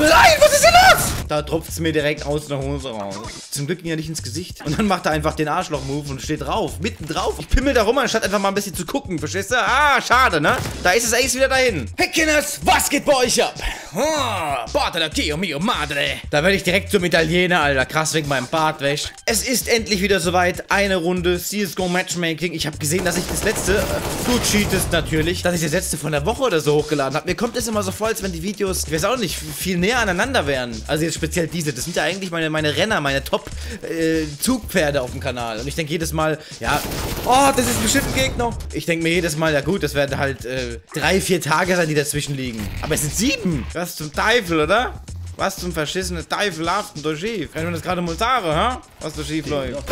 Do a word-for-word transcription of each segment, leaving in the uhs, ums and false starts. Nein, was ist denn das? Da tropft es mir direkt aus der Hose raus. Zum Glück ging er nicht ins Gesicht. Und dann macht er einfach den Arschloch-Move und steht drauf. Mitten drauf. Ich pimmel da rum, anstatt einfach mal ein bisschen zu gucken. Verstehst du? Ah, schade, ne? Da ist es Ace wieder dahin. Hey, Kinders, was geht bei euch ab? Oh, Porta da Tio mio madre. Da werde ich direkt zum Italiener, Alter. Krass, wegen meinem Bart wäsch. Es ist endlich wieder soweit. Eine Runde C S G O Matchmaking. Ich habe gesehen, dass ich das letzte, äh, du cheatest natürlich, dass ich das letzte von der Woche oder so hochgeladen habe. Mir kommt es immer so vor, als wenn die Videos, ich weiß auch nicht, viel näher aneinander wären. Also jetzt speziell diese. Das sind ja eigentlich meine, meine Renner, meine Top-Zugpferde äh, auf dem Kanal. Und ich denke jedes Mal, ja, oh, das ist bestimmt ein Gegner. Ich denke mir jedes Mal, ja gut, das werden halt äh, drei, vier Tage sein, die dazwischen liegen. Aber es sind sieben. Was zum Teufel, oder? Was zum verschissenen Teufelhaften da schief? Wenn man das gerade montare, hä? Was da schief läuft.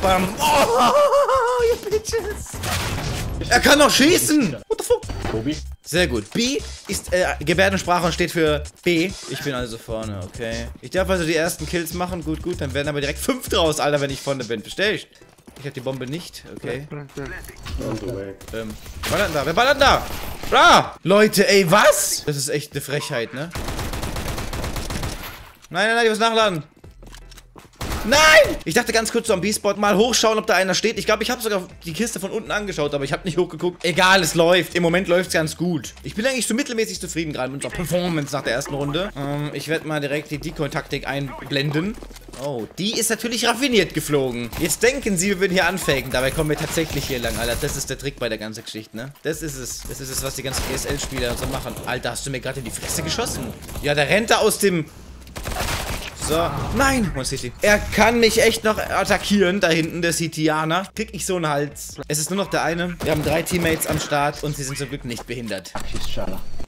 Bam. Oh, you bitches. Er kann noch schießen. What the fuck? Kobi. Sehr gut. B ist äh, Gebärdensprache und steht für B. Ich bin also vorne, okay. Ich darf also die ersten Kills machen. Gut, gut. Dann werden aber direkt fünf draus, Alter, wenn ich vorne bin. Verstehst? Ich hab die Bombe nicht. Okay. Ähm, wer ballert da? Wer ballert da? Bra! Leute, ey, was? Das ist echt eine Frechheit, ne? Nein, nein, nein, ich muss nachladen. Nein! Ich dachte ganz kurz so am B-Spot mal hochschauen, ob da einer steht. Ich glaube, ich habe sogar die Kiste von unten angeschaut, aber ich habe nicht hochgeguckt. Egal, es läuft. Im Moment läuft es ganz gut. Ich bin eigentlich so mittelmäßig zufrieden gerade mit unserer Performance nach der ersten Runde. Ähm, ich werde mal direkt die Decoy-Taktik einblenden. Oh, die ist natürlich raffiniert geflogen. Jetzt denken sie, wir würden hier anfaken. Dabei kommen wir tatsächlich hier lang, Alter. Das ist der Trick bei der ganzen Geschichte, ne? Das ist es. Das ist es, was die ganzen E S L-Spieler so machen. Alter, hast du mir gerade in die Fresse geschossen? Ja, der rennt da aus dem... So. Nein! One City. Er kann mich echt noch attackieren, da hinten, der Citianer. Krieg ich so einen Hals. Es ist nur noch der eine. Wir haben drei Teammates am Start und sie sind zum Glück nicht behindert.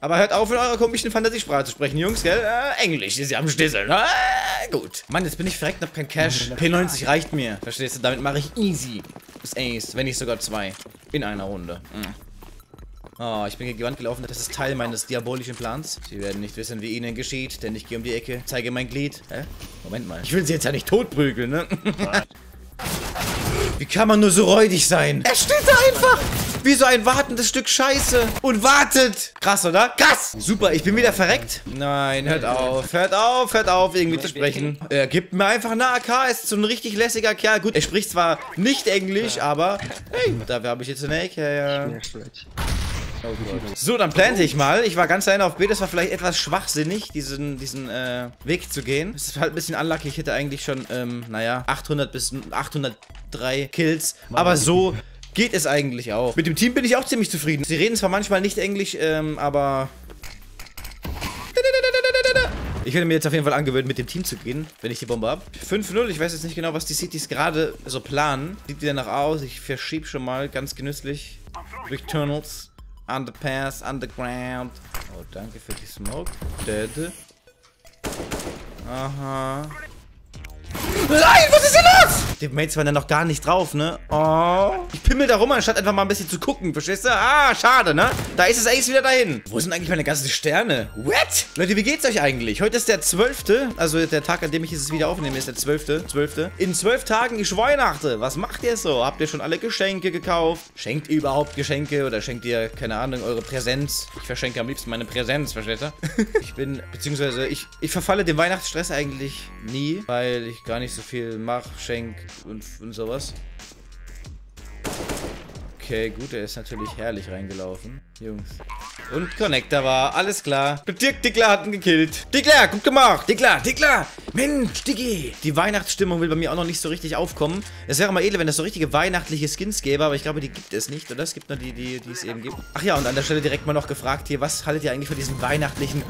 Aber hört auf, in eurer komischen Fantasiesprache zu sprechen, Jungs, gell? Äh, Englisch ist ja am Schlüssel. Äh, gut. Mann, jetzt bin ich verreckt, noch kein Cash. P neunzig reicht mir. Verstehst du? Damit mache ich easy. Das Ace, wenn nicht sogar zwei. In einer Runde. Mhm. Oh, ich bin gegen die Wand gelaufen. Das ist Teil meines diabolischen Plans. Sie werden nicht wissen, wie ihnen geschieht, denn ich gehe um die Ecke, zeige mein Glied. Hä? Moment mal. Ich will sie jetzt ja nicht totprügeln, ne? Wie kann man nur so räudig sein? Er steht da einfach wie so ein wartendes Stück Scheiße und wartet. Krass, oder? Krass! Super, ich bin wieder verreckt. Nein, hört auf, hört auf, hört auf, irgendwie zu sprechen. Er gibt mir einfach eine A K, ist so ein richtig lässiger Kerl. Gut, er spricht zwar nicht Englisch, aber hey, dafür habe ich jetzt eine A K, ja. Oh Gott. So, dann plante ich mal. Ich war ganz alleine auf B. Das war vielleicht etwas schwachsinnig, diesen, diesen äh, Weg zu gehen. Es ist halt ein bisschen unlucky. Ich hätte eigentlich schon, ähm, naja, achthundert bis achthundertdrei Kills. Aber so geht es eigentlich auch. Mit dem Team bin ich auch ziemlich zufrieden. Sie reden zwar manchmal nicht Englisch, ähm, aber... Ich werde mir jetzt auf jeden Fall angewöhnen, mit dem Team zu gehen, wenn ich die Bombe habe. fünf null, ich weiß jetzt nicht genau, was die Cities gerade so planen. Sieht wieder nach aus. Ich verschiebe schon mal ganz genüsslich durch Tunnels. Underpass, underground. Oh, danke für die Smoke. Dead. Aha. Nein, was ist denn das? Die Mates waren ja noch gar nicht drauf, ne? Oh. Ich pimmel da rum, anstatt einfach mal ein bisschen zu gucken, verstehst du? Ah, schade, ne? Da ist es Ace wieder dahin. Wo sind eigentlich meine ganzen Sterne? What? Leute, wie geht's euch eigentlich? Heute ist der zwölfte. Also der Tag, an dem ich es wieder aufnehme, ist der zwölfte. zwölfte. In zwölf Tagen ist Weihnachten. Was macht ihr so? Habt ihr schon alle Geschenke gekauft? Schenkt ihr überhaupt Geschenke? Oder schenkt ihr, keine Ahnung, eure Präsenz? Ich verschenke am liebsten meine Präsenz, versteht ihr? Ich bin, beziehungsweise ich, ich verfalle dem Weihnachtsstress eigentlich nie, weil ich gar nicht so viel mach, schenk und, und sowas. Okay, gut, er ist natürlich herrlich reingelaufen. Jungs. Und Connector war, alles klar. Dirk Dickler hat ihn gekillt. Dickler, gut gemacht. Dickler, Dickler. Mensch, Diggi. Die Weihnachtsstimmung will bei mir auch noch nicht so richtig aufkommen. Es wäre mal edel, wenn es so richtige weihnachtliche Skins gäbe, aber ich glaube, die gibt es nicht, oder? Es gibt nur die, die, die es eben gibt. Ach ja, und an der Stelle direkt mal noch gefragt hier, was haltet ihr eigentlich von diesen weihnachtlichen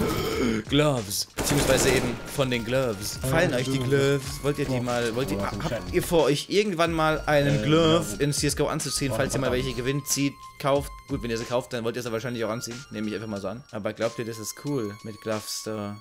Gloves? Beziehungsweise eben von den Gloves. Fallen euch die Gloves? Wollt ihr die mal, wollt ihr, habt ihr vor euch irgendwann mal einen Glove in C S G O anzuziehen, falls ihr mal welche gewinnt, zieht, kauft? Gut, wenn ihr sie kauft, dann wollt ihr es ja wahrscheinlich auch anziehen. Nehme ich einfach mal so an. Aber glaubt ihr, das ist cool mit Gloves da?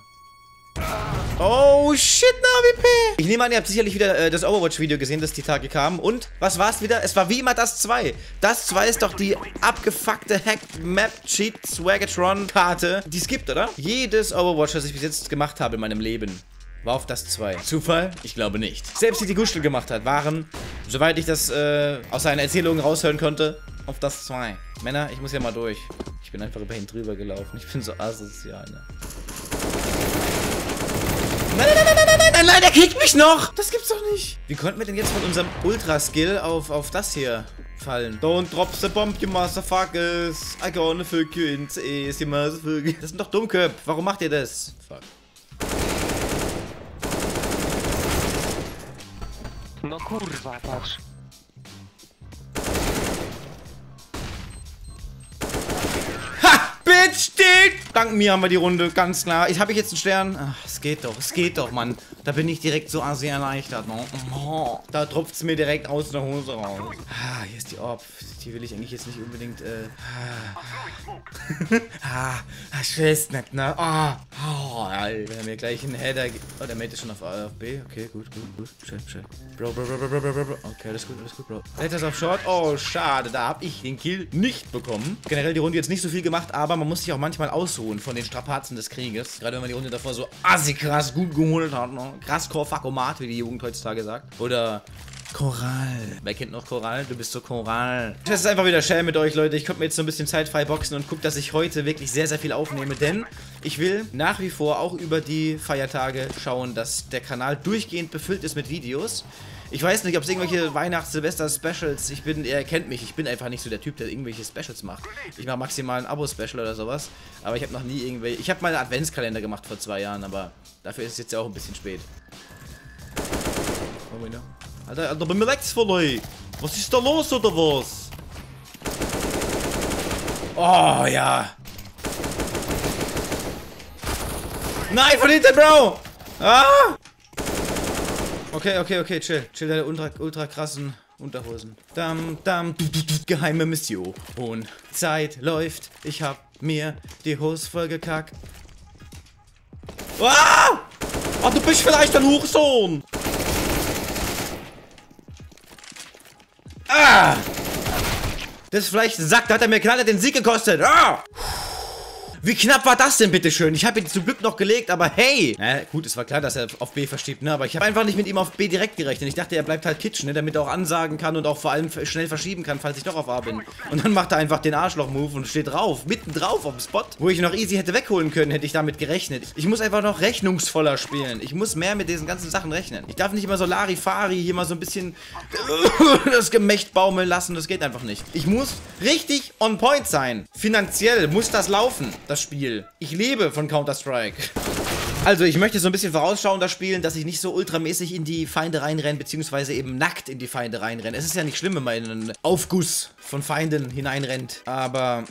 Oh, shit, na, W P. Ich nehme an, ihr habt sicherlich wieder äh, das Overwatch-Video gesehen, das die Tage kam. Und was war's wieder? Es war wie immer das zwei. Das zwei ist doch die abgefuckte Hack-Map-Cheat-Swagatron-Karte, die es gibt, oder? Jedes Overwatch, das ich bis jetzt gemacht habe in meinem Leben, war auf das zwei. Zufall? Ich glaube nicht. Selbst die die Guschel gemacht hat, waren, soweit ich das äh, aus seinen Erzählungen raushören konnte, auf das zwei. Männer, ich muss ja mal durch. Ich bin einfach überhin drüber gelaufen. Ich bin so asozial, ne? Nein, nein, nein, nein, nein, nein, nein, nein, der kriegt mich noch. Das gibt's doch nicht. Wie konnten wir denn jetzt mit unserem Ultra-Skill auf, auf das hier fallen? Don't drop the bomb, you motherfuckers. I gonna fuck you in the ass, you motherfuckers. Das sind doch Dummköpfe. Warum macht ihr das? Fuck. No kurwa, patrz. Dank mir haben wir die Runde, ganz klar. Ich habe ich jetzt einen Stern. Ach, es geht doch, es geht doch, Mann. Da bin ich direkt so sehr erleichtert. No? Oh, da tropft es mir direkt aus der Hose raus. Ah, hier ist die Orb. Die will ich eigentlich jetzt nicht unbedingt. Äh. Ah, ich weiß nicht, ne? Ah, oh, wenn er mir gleich einen Header gibt. Oh, der Mate ist schon auf A, auf B. Okay, gut, gut, gut. Schön, schön. Bro, bro, bro, bro, bro, bro, bro. Okay, alles gut, alles gut, Bro. Letters auf Short. Oh, schade, da habe ich den Kill nicht bekommen. Generell die Runde jetzt nicht so viel gemacht, aber man muss sich auch manchmal ausruhen von den Strapazen des Krieges. Gerade wenn man die Runde davor so assi krass gut geholt hat. Ne? Krass Korfakomat, wie die Jugend heutzutage sagt. Oder Choral. Wer kennt noch Choral? Du bist so Choral. Das ist einfach wieder Shell mit euch, Leute. Ich konnte mir jetzt so ein bisschen zeitfrei boxen und gucke, dass ich heute wirklich sehr, sehr viel aufnehme. Denn ich will nach wie vor auch über die Feiertage schauen, dass der Kanal durchgehend befüllt ist mit Videos. Ich weiß nicht, ob es irgendwelche Weihnachts-Silvester-Specials... Ich bin... Ihr kennt mich. Ich bin einfach nicht so der Typ, der irgendwelche Specials macht. Ich mache maximal ein Abo-Special oder sowas. Aber ich habe noch nie irgendwelche... Ich habe mal einen Adventskalender gemacht vor zwei Jahren, aber dafür ist es jetzt ja auch ein bisschen spät. Oh, meine. Alter, Alter, bin mir rechts vorbei. Was ist da los, oder was? Oh, ja. Nein, von hinten, Bro! Ah! Okay, okay, okay, chill. Chill deine ultra, ultra krassen Unterhosen. Dam, dam, du, du, du, geheime Mission. Und Zeit läuft. Ich hab mir die Hose vollgekackt. Ah! Oh, du bist vielleicht ein Hurensohn! Ah! Das Fleischsack, da hat er mir knallhart den Sieg gekostet. Ah! Wie knapp war das denn, bitteschön? Ich habe ihn zum Glück noch gelegt, aber hey! Na gut, es war klar, dass er auf B versteht, ne? Aber ich habe einfach nicht mit ihm auf B direkt gerechnet. Ich dachte, er bleibt halt Kitchen, ne? Damit er auch ansagen kann und auch vor allem schnell verschieben kann, falls ich doch auf A bin. Und dann macht er einfach den Arschloch-Move und steht drauf, mitten drauf auf dem Spot. Wo ich noch easy hätte wegholen können, hätte ich damit gerechnet. Ich muss einfach noch rechnungsvoller spielen. Ich muss mehr mit diesen ganzen Sachen rechnen. Ich darf nicht immer so Larifari hier mal so ein bisschen das Gemächt baumeln lassen. Das geht einfach nicht. Ich muss richtig on point sein. Finanziell muss das laufen. Das Spiel. Ich lebe von Counter-Strike. Also, ich möchte so ein bisschen vorausschauender spielen, dass ich nicht so ultramäßig in die Feinde reinrenne, beziehungsweise eben nackt in die Feinde reinrenne. Es ist ja nicht schlimm, wenn man in einen Aufguss von Feinden hineinrennt. Aber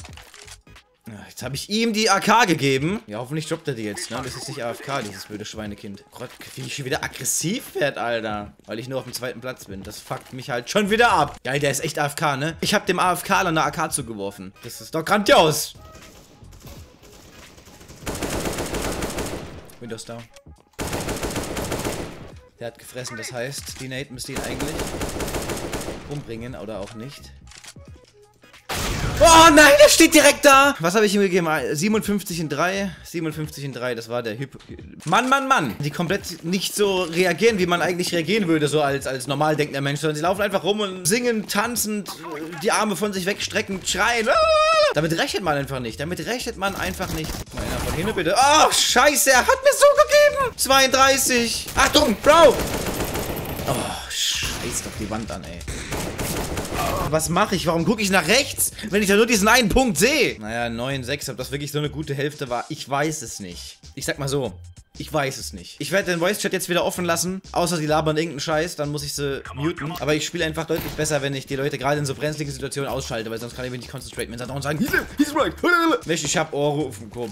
jetzt habe ich ihm die A K gegeben. Ja, hoffentlich droppt er die jetzt, ne? Das ist nicht A F K, dieses blöde Schweinekind. Gott, wie ich schon wieder aggressiv werde, Alter. Weil ich nur auf dem zweiten Platz bin. Das fuckt mich halt schon wieder ab. Geil, der ist echt A F K, ne? Ich habe dem AFKler eine A K zugeworfen. Das ist doch grandios. Windows down. Der hat gefressen, das heißt, die Nate müsste ihn eigentlich umbringen oder auch nicht. Oh nein, der steht direkt da! Was habe ich ihm gegeben? siebenundfünfzig in drei. siebenundfünfzig in drei, das war der Hyp... Mann, Mann, Mann! Die komplett nicht so reagieren, wie man eigentlich reagieren würde, so als, als normal denkender Mensch, sondern sie laufen einfach rum und singen, tanzend, die Arme von sich wegstreckend, schreien. Damit rechnet man einfach nicht. Damit rechnet man einfach nicht. Guck mal einer von hinten, bitte. Oh, scheiße, er hat mir so gegeben! zweiunddreißig! Achtung, Bro! Oh, scheiß doch die Wand an, ey. Was mache ich? Warum gucke ich nach rechts, wenn ich da nur diesen einen Punkt sehe? Naja, neun sechs, ob das wirklich so eine gute Hälfte war, ich weiß es nicht. Ich sag mal so, ich weiß es nicht. Ich werde den Voice-Chat jetzt wieder offen lassen, außer die labern irgendeinen Scheiß, dann muss ich sie muten. Aber ich spiele einfach deutlich besser, wenn ich die Leute gerade in so brenzligen Situationen ausschalte, weil sonst kann ich mich nicht konzentrieren. Wenn sie dann sagen, he's right, ich hab Ohr auf dem Kopf.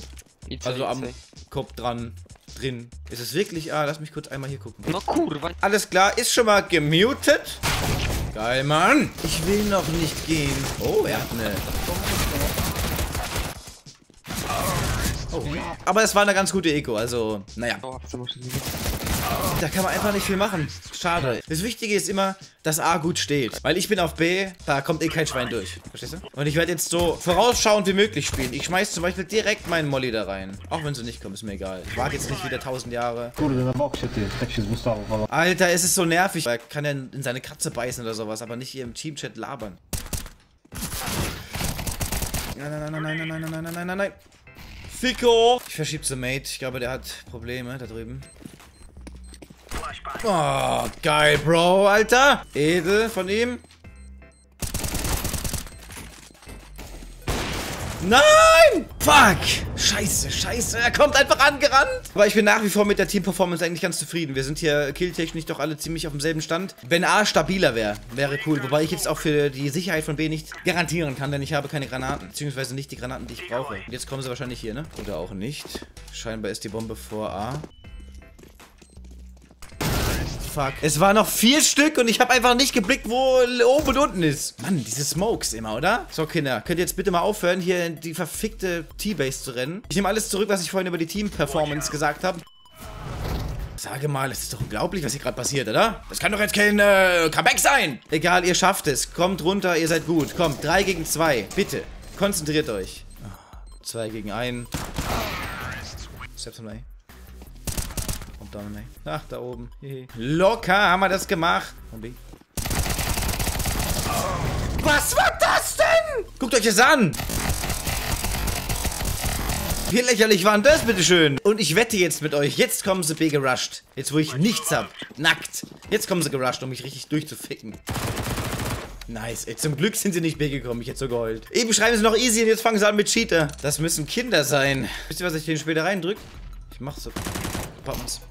Also am Kopf dran. Drin. Ist es wirklich? Ah, lass mich kurz einmal hier gucken. Alles klar, ist schon mal gemutet. Geil, Mann! Ich will noch nicht gehen. Oh, er hat eine. Oh. Aber es war eine ganz gute Eco, also, naja. Da kann man einfach nicht viel machen. Schade. Das Wichtige ist immer, dass A gut steht. Weil ich bin auf B, da kommt eh kein Schwein durch. Verstehst du? Und ich werde jetzt so vorausschauend wie möglich spielen. Ich schmeiß zum Beispiel direkt meinen Molly da rein. Auch wenn sie nicht kommen, ist mir egal. Ich warte jetzt nicht wieder tausend Jahre. Alter, es ist so nervig. Er kann ja in seine Katze beißen oder sowas, aber nicht hier im Teamchat labern. Nein, nein, nein, nein, nein, nein, nein, nein, nein, nein, nein. Fico! Ich verschieb zum Mate. Ich glaube, der hat Probleme da drüben. Oh, geil, Bro, Alter. Edel von ihm. Nein! Fuck! Scheiße, scheiße. Er kommt einfach angerannt. Aber ich bin nach wie vor mit der Team-Performance eigentlich ganz zufrieden. Wir sind hier killtechnisch doch alle ziemlich auf demselben Stand. Wenn A stabiler wäre, wäre cool. Wobei ich jetzt auch für die Sicherheit von B nicht garantieren kann, denn ich habe keine Granaten. Beziehungsweise nicht die Granaten, die ich brauche. Und jetzt kommen sie wahrscheinlich hier, ne? Oder auch nicht. Scheinbar ist die Bombe vor A. Fuck. Es waren noch vier Stück und ich habe einfach nicht geblickt, wo oben und unten ist. Mann, diese Smokes immer, oder? So, Kinder, könnt ihr jetzt bitte mal aufhören, hier in die verfickte T-Base zu rennen? Ich nehme alles zurück, was ich vorhin über die Team-Performance oh, ja. gesagt habe. Sage mal, es ist doch unglaublich, was hier gerade passiert, oder? Das kann doch jetzt kein äh, Comeback sein. Egal, ihr schafft es. Kommt runter, ihr seid gut. Kommt, drei gegen zwei. Bitte, konzentriert euch. Oh, zwei gegen einen. Steps on me. Ach, da oben. Hehe. Locker haben wir das gemacht. Was war das denn? Guckt euch das an. Wie lächerlich war denn das, bitteschön? Und ich wette jetzt mit euch, jetzt kommen sie B gerusht. Jetzt, wo ich nichts hab. Nackt. Jetzt kommen sie gerusht, um mich richtig durchzuficken. Nice, ey. Zum Glück sind sie nicht B gekommen. Ich hätte so geheult. Eben schreiben sie noch easy und jetzt fangen sie an mit Cheater. Das müssen Kinder sein. Wisst ihr, was ich den später reindrück? Ich mach so. Poppens.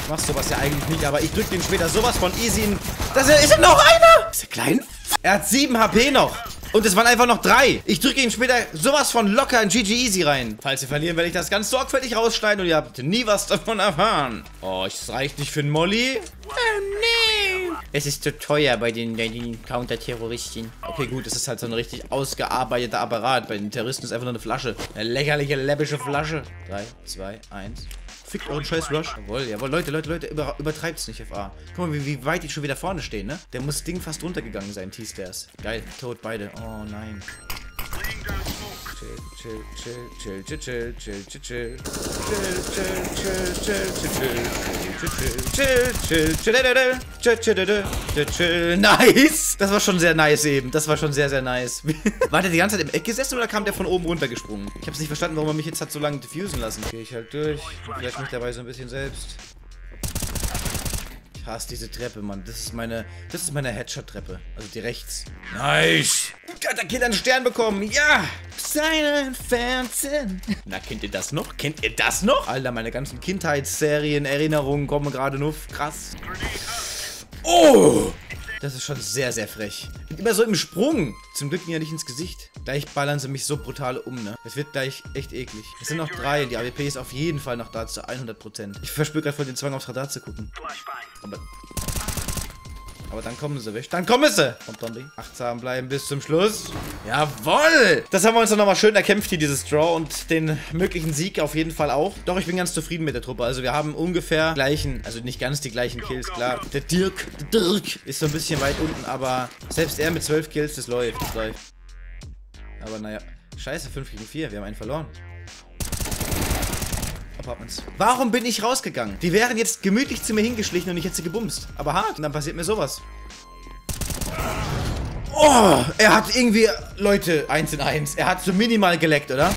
Ich mach sowas ja eigentlich nicht, aber ich drück den später sowas von easy in. Das ist ja noch einer! Ist der klein? Er hat sieben H P noch. Und es waren einfach noch drei. Ich drücke ihn später sowas von locker in G G Easy rein. Falls wir verlieren, werde ich das ganz sorgfältig rausschneiden und ihr habt nie was davon erfahren. Oh, es reicht nicht für einen Molly. Oh nee. Es ist zu teuer bei den, den Counter-Terroristen. Okay, gut, es ist halt so ein richtig ausgearbeiteter Apparat. Bei den Terroristen ist einfach nur eine Flasche. Eine lächerliche, läppische Flasche. drei, zwei, eins. Fickt euren scheiß Rush. Jawohl, jawohl. Leute, Leute, Leute, über, übertreibt's nicht auf A. Guck mal, wie, wie weit die schon wieder vorne stehen, ne? Der muss das Ding fast runtergegangen sein, T-Stairs. Geil, tot beide. Oh nein. Chill, chill, chill, chill, chill, chill, chill, chill, chill, chill, chill, chill, chill, nice! Das war schon sehr nice eben. Das war schon sehr, sehr nice. War der die ganze Zeit im Eck gesessen oder kam der von oben runtergesprungen? Ich hab's nicht verstanden, warum er mich jetzt hat so lange diffusen lassen. Gehe ich halt durch. Vielleicht mich dabei so ein bisschen selbst. Ich hasse diese Treppe, Mann. Das ist meine, das ist meine Headshot-Treppe. Also die rechts. Nice! Hat der Kind einen Stern bekommen? Ja! Seinen Fernsehen. Na, kennt ihr das noch? Kennt ihr das noch? Alter, meine ganzen Kindheitsserien, Erinnerungen kommen gerade nur. Krass. Oh! Das ist schon sehr, sehr frech. Und immer so im Sprung. Zum Glück ging ja nicht ins Gesicht. Gleich ballern sie mich so brutal um, ne? Es wird gleich echt eklig. Es sind noch drei. Die A W P ist auf jeden Fall noch da zu hundert Prozent. Ich verspüre gerade voll den Zwang, aufs Radar zu gucken. Aber... Aber dann kommen sie weg. Dann kommen sie! Kommt Zombie. Achtsam bleiben bis zum Schluss. Jawoll! Das haben wir uns dann nochmal schön erkämpft hier, dieses Draw. Und den möglichen Sieg auf jeden Fall auch. Doch, ich bin ganz zufrieden mit der Truppe. Also wir haben ungefähr gleichen, also nicht ganz die gleichen Kills, klar. Der Dirk, der Dirk ist so ein bisschen weit unten, aber selbst er mit zwölf Kills, das läuft, das läuft. Aber naja. Scheiße, fünf gegen vier. Wir haben einen verloren. Warum bin ich rausgegangen? Die wären jetzt gemütlich zu mir hingeschlichen und ich hätte sie gebumst. Aber hart. Und dann passiert mir sowas. Oh, er hat irgendwie... Leute, eins in eins. Er hat so minimal geleckt, oder?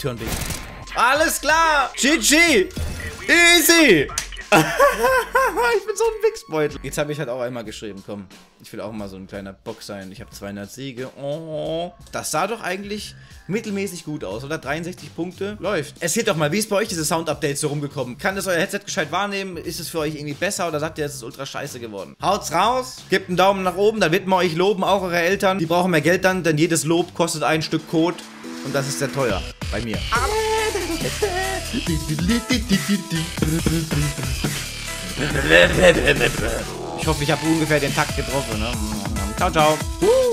Turn B. Alles klar. G G. Easy. Ich bin so ein Wichsbeutel. Jetzt habe ich halt auch einmal geschrieben, komm. Ich will auch mal so ein kleiner Bock sein. Ich habe zweihundert Siege. Oh. Das sah doch eigentlich mittelmäßig gut aus, oder? dreiundsechzig Punkte. Läuft. Erzählt doch mal, wie ist bei euch diese Sound-Updates so rumgekommen? Kann das euer Headset gescheit wahrnehmen? Ist es für euch irgendwie besser oder sagt ihr, es ist ultra scheiße geworden? Haut's raus. Gebt einen Daumen nach oben, dann wird man euch loben, auch eure Eltern. Die brauchen mehr Geld dann, denn jedes Lob kostet ein Stück Code. Und das ist sehr teuer. Bei mir. Ich hoffe, ich habe ungefähr den Takt getroffen. Ne? Ciao, ciao.